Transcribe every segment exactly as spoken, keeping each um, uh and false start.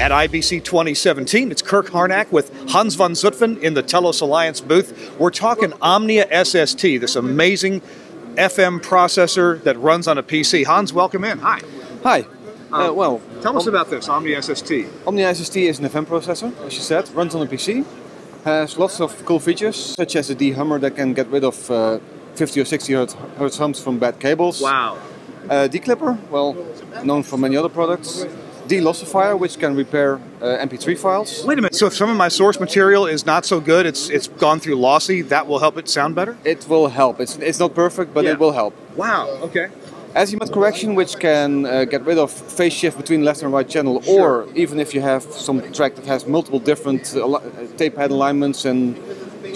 At I B C twenty seventeen, it's Kirk Harnack with Hans van Zutphen in the Telos Alliance booth. We're talking Omnia S S T, this amazing F M processor that runs on a P C. Hans, welcome in. Hi. Hi. Uh, well, tell us about this, Omnia S S T. Omnia S S T is an F M processor, as you said, runs on a P C, has lots of cool features, such as a D-Hummer that can get rid of uh, fifty or sixty hertz humps from bad cables. Wow. Uh, D-Clipper, well, known for many other products. D-lossifier, which can repair uh, M P three files. Wait a minute, so if some of my source material is not so good, it's it's gone through lossy, that will help it sound better? It will help. It's, it's not perfect, but yeah. It will help. Wow, okay. Azimuth correction, which can uh, get rid of phase shift between left and right channel, sure. Or even if you have some track that has multiple different uh, tape head alignments and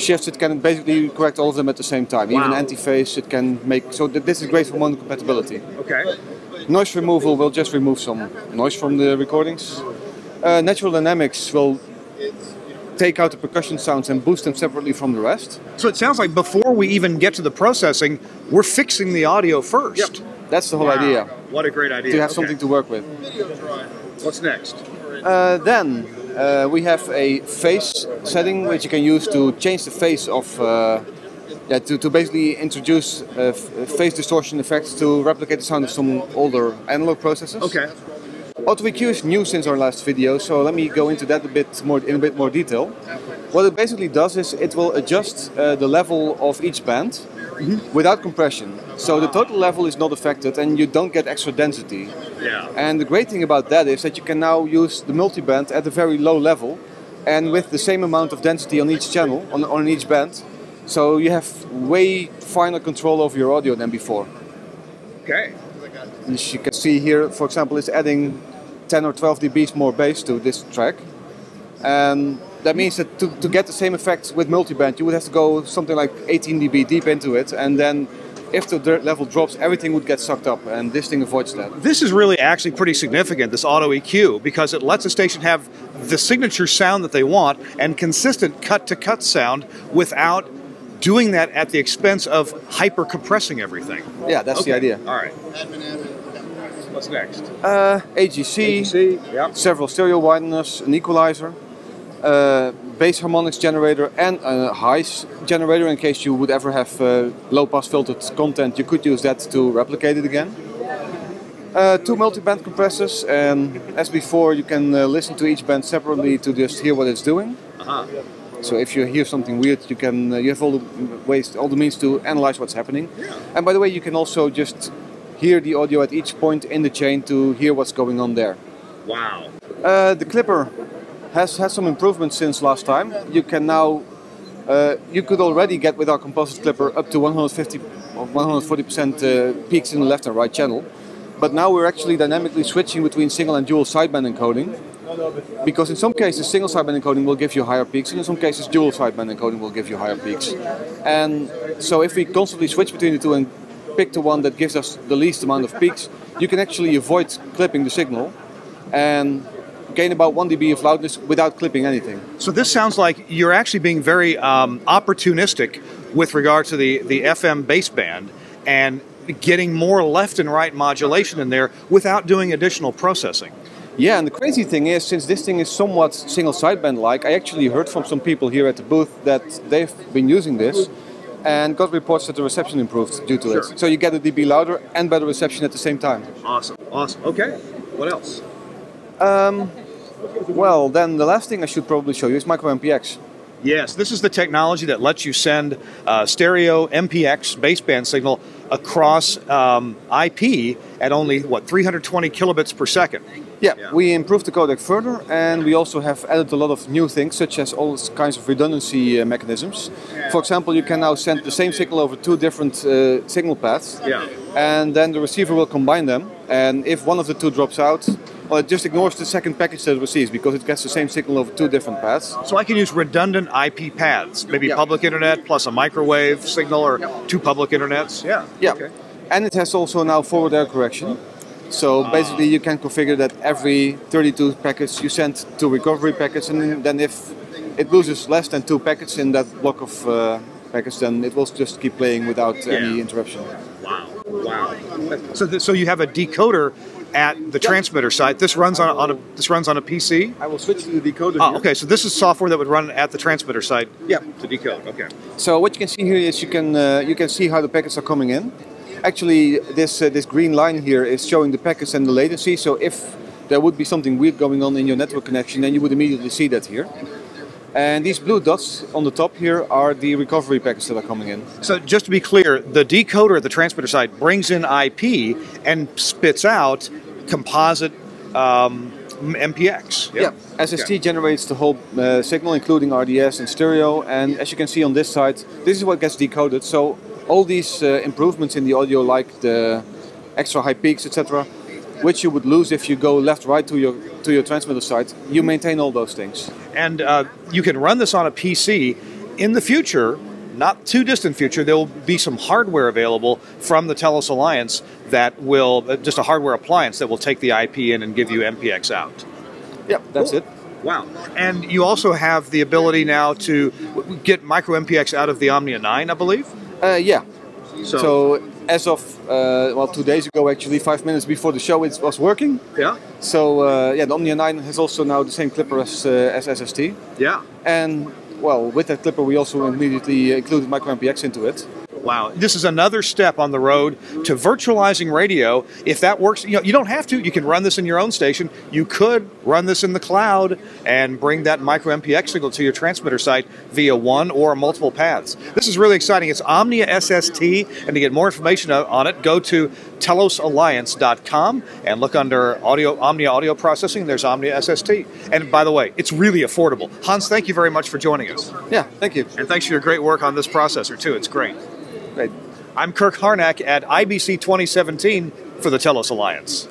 shifts, it can basically correct all of them at the same time. Wow. Even anti-phase, it can make, so th this is great for mono compatibility. Okay. Noise removal will just remove some noise from the recordings. Uh, natural dynamics will take out the percussion sounds and boost them separately from the rest. So it sounds like before we even get to the processing, we're fixing the audio first. Yep. That's the whole wow. idea. What a great idea. To have okay. something to work with. What's next? Uh, then uh, we have a phase setting which you can use to change the phase of uh, Yeah, to, to basically introduce uh, phase distortion effects to replicate the sound of some older analog processors. Okay. Auto E Q is new since our last video, so let me go into that a bit more in a bit more detail. What it basically does is it will adjust uh, the level of each band mm-hmm. without compression, so the total level is not affected and you don't get extra density. Yeah. And the great thing about that is that you can now use the multiband at a very low level and with the same amount of density on each channel, on, on each band. So you have way finer control over your audio than before. Okay. As you can see here, for example, it's adding ten or twelve D Bs more bass to this track. And that means that to, to get the same effect with multiband, you would have to go something like eighteen D B deep into it, and then if the dirt level drops, everything would get sucked up, and this thing avoids that. This is really actually pretty significant, this auto E Q, because it lets a station have the signature sound that they want and consistent cut-to-cut sound without doing that at the expense of hyper-compressing everything. Yeah, that's okay. the idea. All right. What's next? Uh, A G C, A G C yep. Several stereo wideners, an equalizer, uh, bass harmonics generator, and a highs generator. In case you would ever have uh, low-pass filtered content, you could use that to replicate it again. Uh, two multi-band compressors, and as before, you can uh, listen to each band separately to just hear what it's doing. Uh-huh. So if you hear something weird, you can uh, you have all the ways, all the means to analyze what's happening. Yeah. And by the way, you can also just hear the audio at each point in the chain to hear what's going on there. Wow. Uh, the Clipper has had some improvements since last time. You can now, uh, you could already get with our Composite Clipper up to one hundred fifty or one hundred forty percent uh, peaks in the left and right channel. But now we're actually dynamically switching between single and dual sideband encoding. Because in some cases, single sideband encoding will give you higher peaks, and in some cases, dual sideband encoding will give you higher peaks. And so if we constantly switch between the two and pick the one that gives us the least amount of peaks, you can actually avoid clipping the signal and gain about one D B of loudness without clipping anything. So this sounds like you're actually being very um, opportunistic with regard to the, the F M baseband and getting more left and right modulation in there without doing additional processing. Yeah, and the crazy thing is, since this thing is somewhat single sideband-like, I actually heard from some people here at the booth that they've been using this and got reports that the reception improved due to sure. it. So you get a D B louder and better reception at the same time. Awesome, awesome. Okay, what else? Um, well, then the last thing I should probably show you is micro M P X. Yes, this is the technology that lets you send uh, stereo M P X baseband signal across um, I P at only, what, three hundred twenty kilobits per second. Yeah, yeah, we improved the codec further, and we also have added a lot of new things, such as all kinds of redundancy uh, mechanisms. Yeah. For example, you can now send the same signal over two different uh, signal paths, yeah. and then the receiver will combine them, and if one of the two drops out, well, it just ignores the second package that it receives, because it gets the same signal over two different paths. So I can use redundant I P paths, maybe yeah. public internet plus a microwave signal, or yeah. two public internets. Yeah, yeah. Okay. And it has also now forward error correction. So basically you can configure that every thirty-two packets you send to recovery packets, and then if it loses less than two packets in that block of uh, packets, then it will just keep playing without yeah. any interruption. Wow, wow. So, th so you have a decoder at the yep. transmitter site. This runs on, on a this runs on a P C. I will switch to the decoder. Ah, okay, so this is software that would run at the transmitter site. Yeah, to decode. Okay. So what you can see here is you can uh, you can see how the packets are coming in. Actually, this uh, this green line here is showing the packets and the latency. So if there would be something weird going on in your network connection, then you would immediately see that here. And these blue dots on the top here are the recovery packets that are coming in. So just to be clear, the decoder at the transmitter side brings in I P and spits out composite um, M P X. Yep. Yeah, S S T okay. generates the whole uh, signal, including R D S and stereo. And as you can see on this side, this is what gets decoded. So all these uh, improvements in the audio, like the extra high peaks, et cetera, which you would lose if you go left, right to your to your transmitter site. You maintain all those things. And uh, you can run this on a P C. In the future, not too distant future, there will be some hardware available from the Telos Alliance that will, uh, just a hardware appliance that will take the I P in and give you M P X out. Yep, that's cool. it. Wow. And you also have the ability now to get micro M P X out of the Omnia nine, I believe? Uh, yeah. So, so as of, uh, well, two days ago actually, five minutes before the show, it was working. Yeah. So, uh, yeah, the Omnia nine has also now the same clipper as, uh, as S S T. Yeah. And, well, with that clipper we also immediately included micro M P X into it. Wow. This is another step on the road to virtualizing radio. If that works, you know, you don't have to. You can run this in your own station. You could run this in the cloud and bring that micro M P X signal to your transmitter site via one or multiple paths. This is really exciting. It's Omnia S S T, and to get more information on it, go to telos alliance dot com and look under audio, Omnia Audio Processing. There's Omnia S S T. And by the way, it's really affordable. Hans, thank you very much for joining us. Yeah, thank you. And thanks for your great work on this processor, too. It's great. Great. I'm Kirk Harnack at I B C twenty seventeen for the Telos Alliance.